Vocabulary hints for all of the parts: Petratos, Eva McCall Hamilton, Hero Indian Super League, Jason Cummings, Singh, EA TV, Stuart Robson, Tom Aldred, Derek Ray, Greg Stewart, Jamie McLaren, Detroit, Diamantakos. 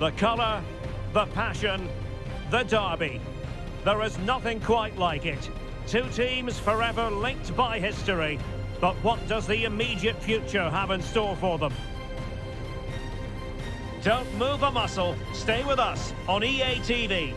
The colour, the passion, the derby. There is nothing quite like it. Two teams forever linked by history. But what does the immediate future have in store for them? Don't move a muscle. Stay with us on EA TV.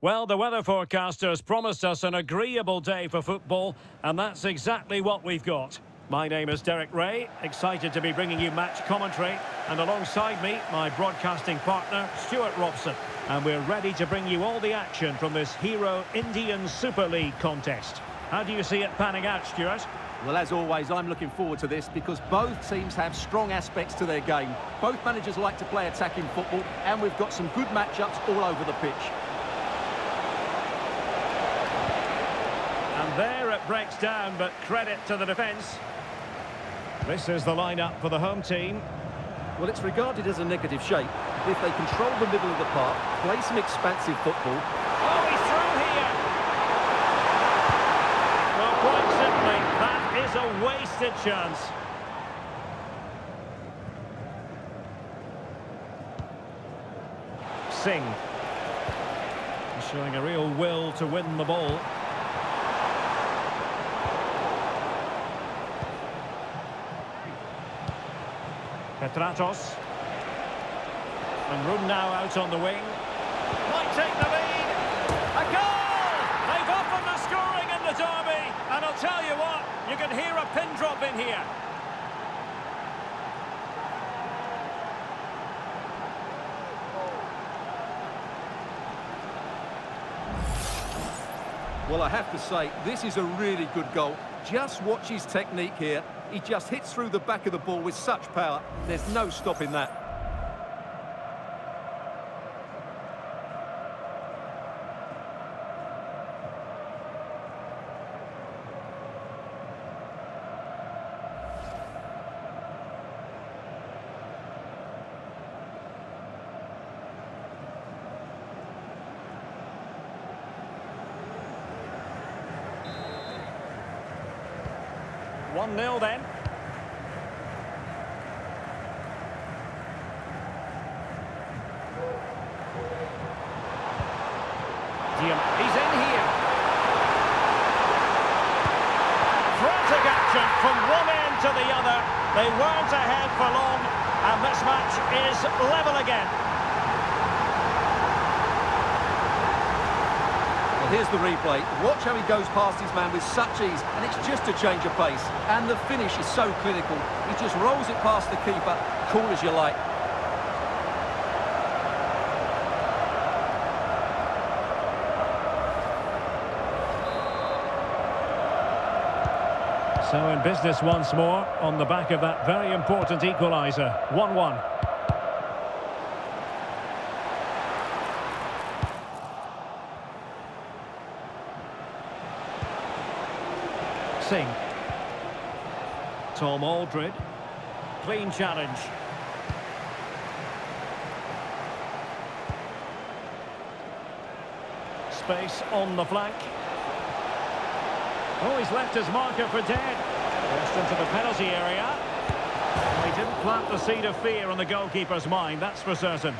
Well, the weather forecasters promised us an agreeable day for football, and that's exactly what we've got. My name is Derek Ray, excited to be bringing you match commentary, and alongside me, my broadcasting partner, Stuart Robson, and we're ready to bring you all the action from this Hero Indian Super League contest. How do you see it panning out, Stuart? Well, as always, I'm looking forward to this because both teams have strong aspects to their game. Both managers like to play attacking football, and we've got some good matchups all over the pitch. There it breaks down, but credit to the defence. This is the lineup for the home team. Well, it's regarded as a negative shape. If they control the middle of the park, play some expansive football. Oh, he's through here! Well, quite simply, that is a wasted chance. Singh. Showing a real will to win the ball. Petratos. And room now out on the wing. Might take the lead. A goal! They've opened the scoring in the derby. And I'll tell you what, you can hear a pin drop in here. Well, I have to say, this is a really good goal. Just watch his technique here. He just hits through the back of the ball with such power. There's no stopping that. Nil then. He's in here. Frantic action from one end to the other. They weren't ahead for long, and this match is level again. Here's the replay. Watch how he goes past his man with such ease, and it's just a change of pace. And the finish is so clinical. He just rolls it past the keeper, cool as you like. So in business once more on the back of that very important equaliser. 1-1. Tom Aldred, clean challenge. Space on the flank. Oh, he's left his marker for dead. Burst into the penalty area. They didn't plant the seed of fear on the goalkeeper's mind, that's for certain.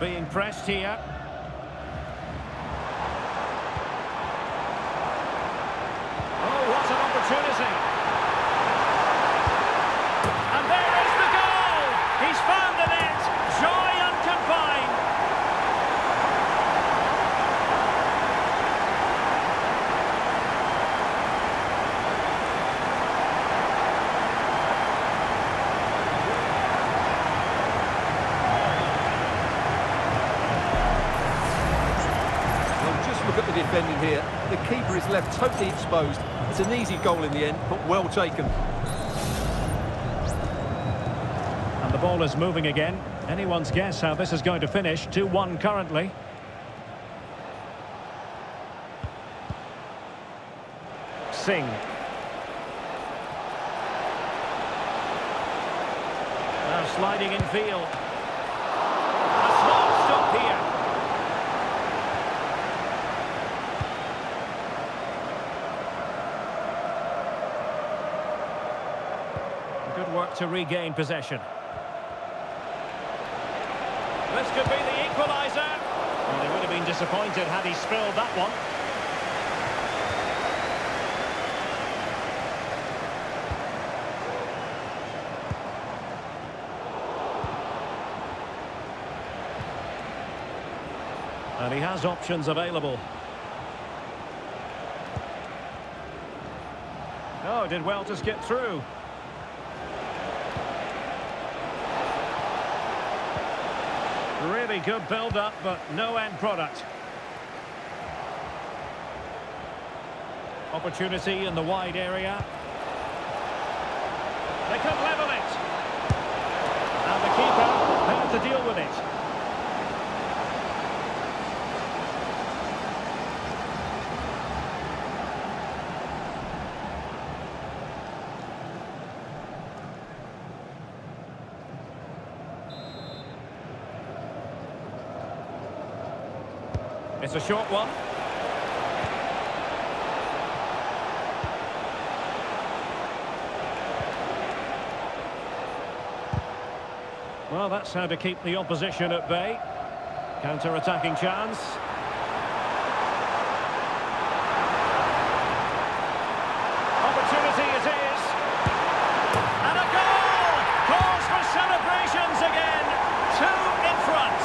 Being pressed here. Oh, what an opportunity! And there is the goal! He's found the net! Joy unconfined! Defending here, the keeper is left totally exposed. It's an easy goal in the end, but well taken. And the ball is moving again. Anyone's guess how this is going to finish. 2-1 currently. Singh. sliding in field. A small stop here. Good work to regain possession. This could be the equaliser. Well, they would have been disappointed had he spilled that one. And he has options available. Oh, did well to skip through. Really good build-up, but no end product. Opportunity in the wide area. They could level it. And the keeper had to deal with it. It's a short one. Well, that's how to keep the opposition at bay. Counter-attacking chance. Opportunity it is. And a goal! Calls for celebrations again. 2 in front.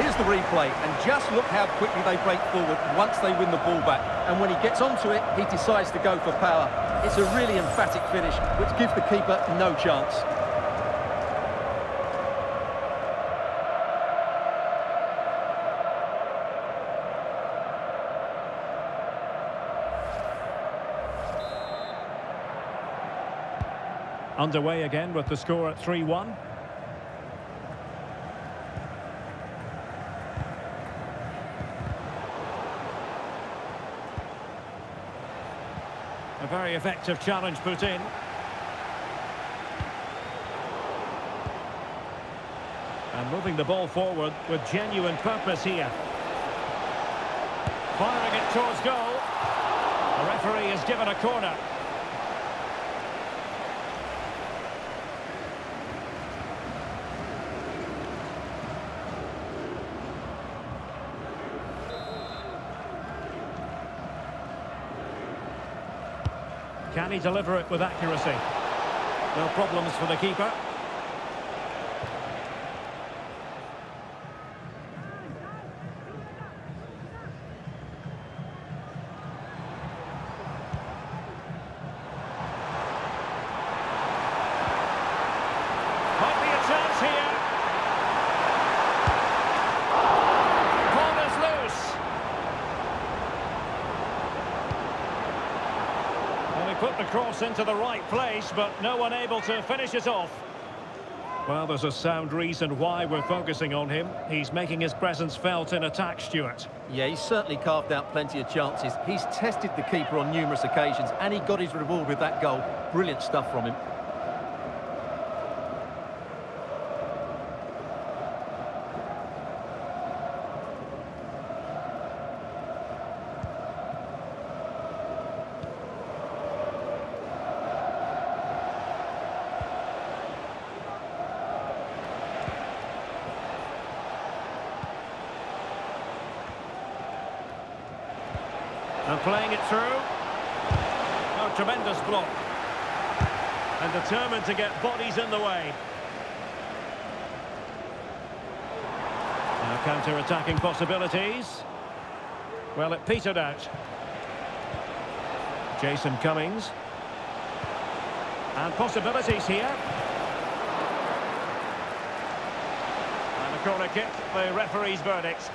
Here's the replay, and just look how quickly they break forward once they win the ball back. And when he gets onto it, he decides to go for power. It's a really emphatic finish, which gives the keeper no chance. Underway again with the score at 3-1. A very effective challenge put in. And moving the ball forward with genuine purpose here. Firing it towards goal. The referee is given a corner. Can he deliver it with accuracy? No problems for the keeper. Put the cross into the right place, but no one able to finish it off. Well, there's a sound reason why we're focusing on him. He's making his presence felt in attack, Stuart. Yeah, he's certainly carved out plenty of chances. He's tested the keeper on numerous occasions, and he got his reward with that goal. Brilliant stuff from him. And playing it through. Oh, tremendous block. And determined to get bodies in the way. Now counter-attacking possibilities. Well, it petered out. Jason Cummings. And possibilities here. And a corner kick, the referee's verdict.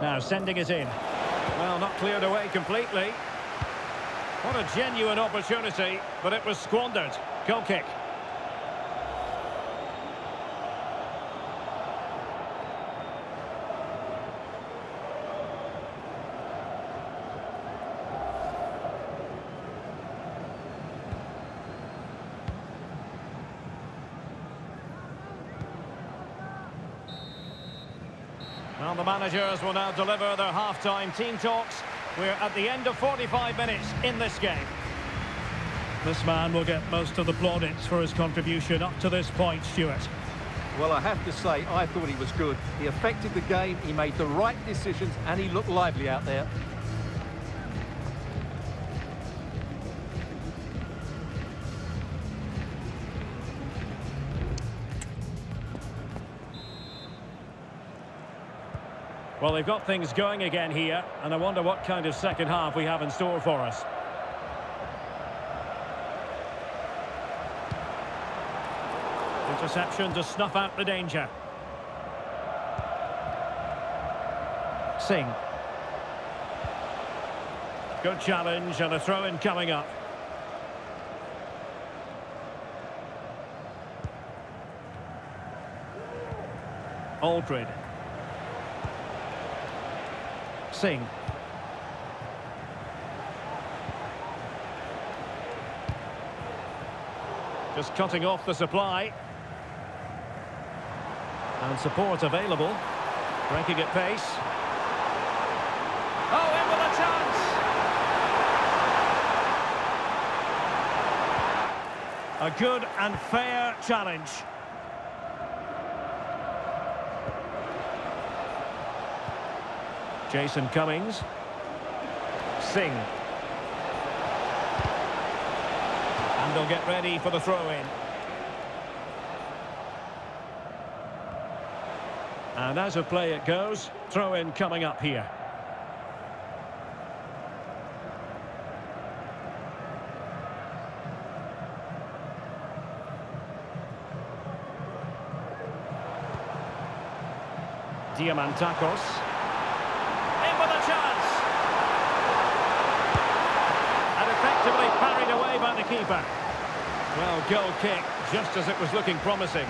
Now sending it in. Well, not cleared away completely. What a genuine opportunity, but it was squandered. Goal kick. Well, the managers will now deliver their half-time team talks. We're at the end of 45 minutes in this game. This man will get most of the plaudits for his contribution up to this point, Stuart. Well, I have to say, I thought he was good. He affected the game, he made the right decisions, and he looked lively out there. Well, they've got things going again here, and I wonder what kind of second half we have in store for us. Interception to snuff out the danger. Singh. Good challenge and a throw-in coming up. Aldred. Singh. Just cutting off the supply. And support available. Breaking at pace. Oh, in with a chance! A good and fair challenge. Jason Cummings. Singh. And they'll get ready for the throw-in. And as a play it goes, throw-in coming up here. Diamantakos. Parried away by the keeper. Well, goal kick, just as it was looking promising.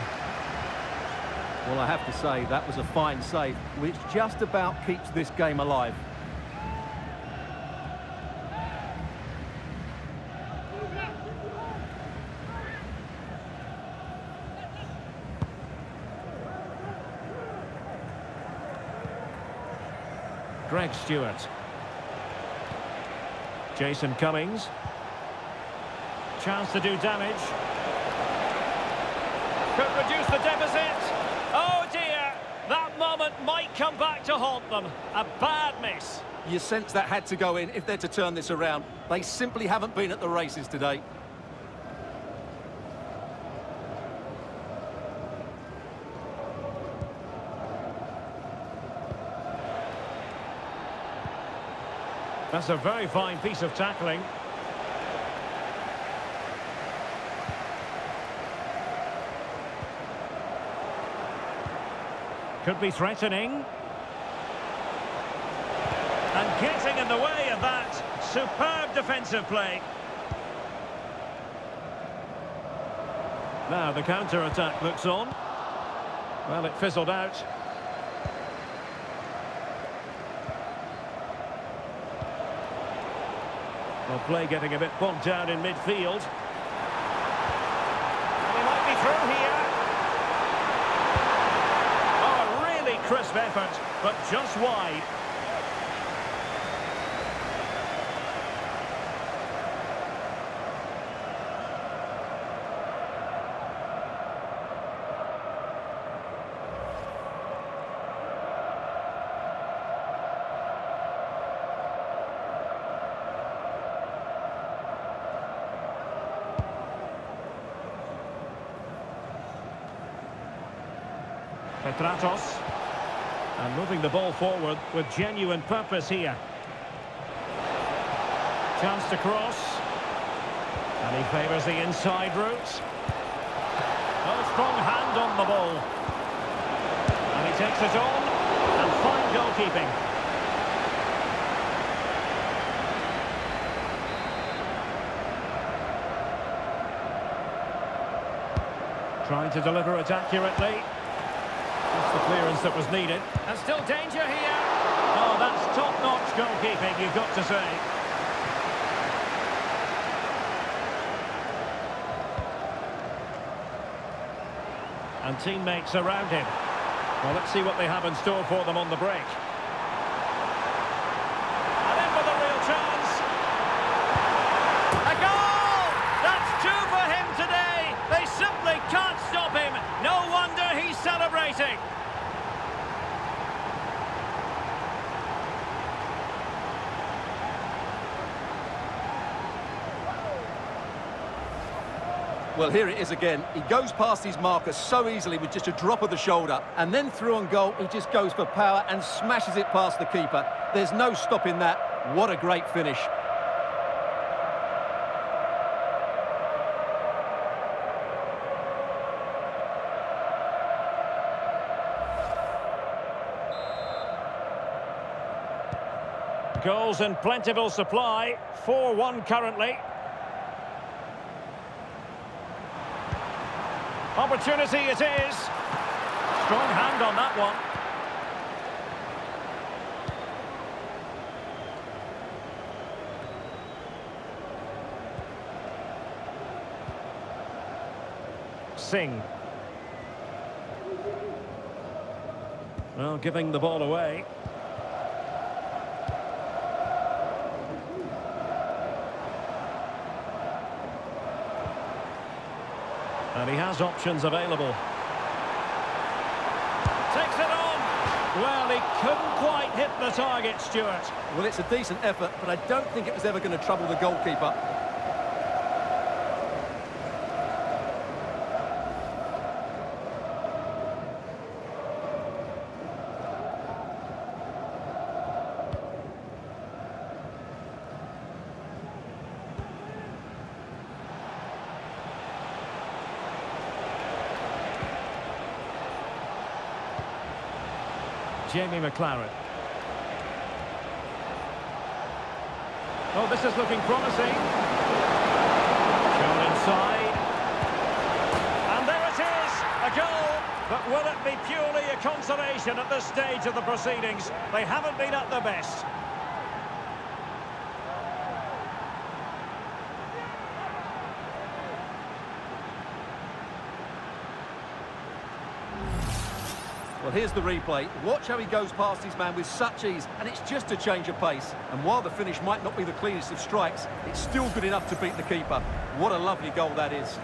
Well, I have to say, that was a fine save, which just about keeps this game alive. Greg Stewart. Jason Cummings. Chance to do damage. Could reduce the deficit. Oh dear, that moment might come back to haunt them. A bad miss. You sense that had to go in if they're to turn this around. They simply haven't been at the races today. That's a very fine piece of tackling. Could be threatening. And getting in the way of that. Superb defensive play. Now the counter-attack looks on. Well, it fizzled out. Well, play getting a bit bogged down in midfield. They might be through here. Crisp effort, but just wide. Petratos. And moving the ball forward with genuine purpose here. Chance to cross. And he favours the inside route. Oh, strong hand on the ball. And he takes it on. And fine goalkeeping. Trying to deliver it accurately. That's the clearance that was needed. And still danger here. Oh, that's top-notch goalkeeping, you've got to say. And teammates around him. Well, let's see what they have in store for them on the break. And in with a real chance. A goal! That's two for him today. They simply can't stop him. No wonder he's celebrating. Well, here it is again. He goes past his marker so easily with just a drop of the shoulder, and then through on goal, he just goes for power and smashes it past the keeper. There's no stopping that. What a great finish. Goals in plentiful supply, 4-1 currently. Opportunity it is. Strong hand on that one. Singh. Well, giving the ball away. And he has options available. Takes it on. Well, he couldn't quite hit the target, Stuart. Well, it's a decent effort, but I don't think it was ever going to trouble the goalkeeper. Jamie McLaren. Oh, this is looking promising. Shown inside. And there it is, a goal. But will it be purely a consolation at this stage of the proceedings? They haven't been at their best. Well, here's the replay. Watch how he goes past his man with such ease, and it's just a change of pace. And while the finish might not be the cleanest of strikes, it's still good enough to beat the keeper. What a lovely goal that is.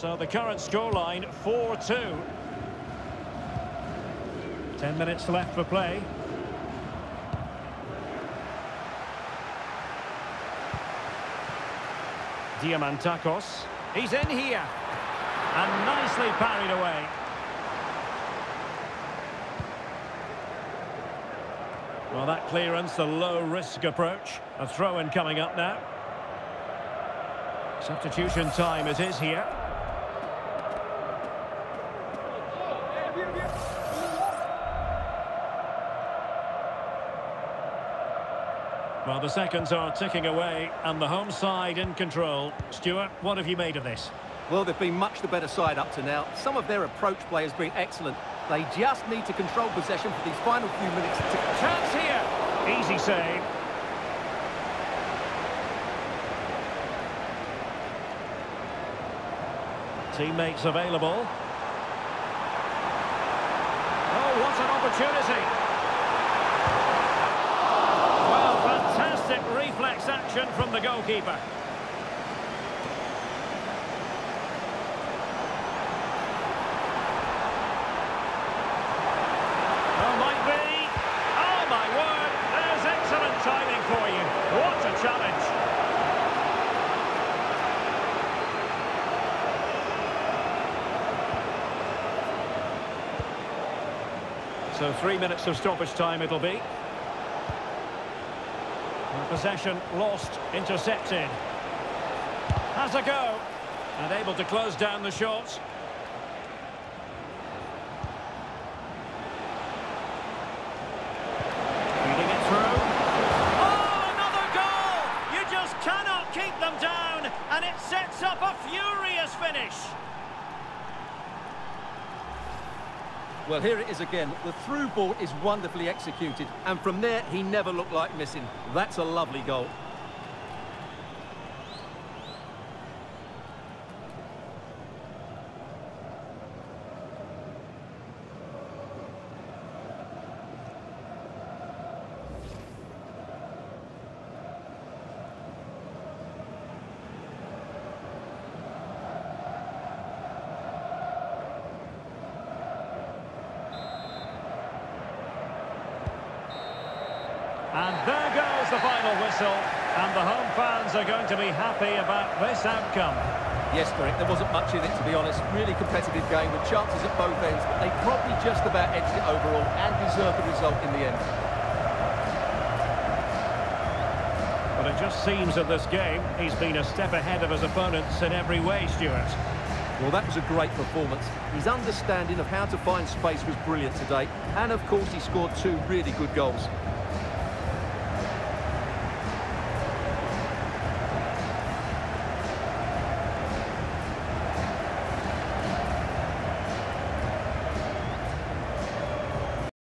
So the current scoreline, 4-2. 10 minutes left for play. Diamantakos. He's in here. And nicely parried away. Well, that clearance, the low-risk approach. A throw-in coming up now. Substitution time it is here. Well, the seconds are ticking away, and the home side in control. Stuart, what have you made of this? Well, they've been much the better side up to now. Some of their approach play has been excellent. They just need to control possession for these final few minutes. Chance here! Easy save. Teammates available. Oh, what an opportunity! Reflex action from the goalkeeper. Oh, might be. Oh, my word. There's excellent timing for you. What a challenge. So 3 minutes of stoppage time it'll be. Possession lost, intercepted. Has a go, and able to close down the shots. Well, here it is again. The through ball is wonderfully executed, and from there, he never looked like missing. That's a lovely goal. And there goes the final whistle, and the home fans are going to be happy about this outcome. Yes, Derek, there wasn't much in it, to be honest. Really competitive game with chances at both ends, but they probably just about edged it overall and deserved the result in the end. But it just seems in this game, he's been a step ahead of his opponents in every way, Stuart. Well, that was a great performance. His understanding of how to find space was brilliant today, and of course he scored two really good goals.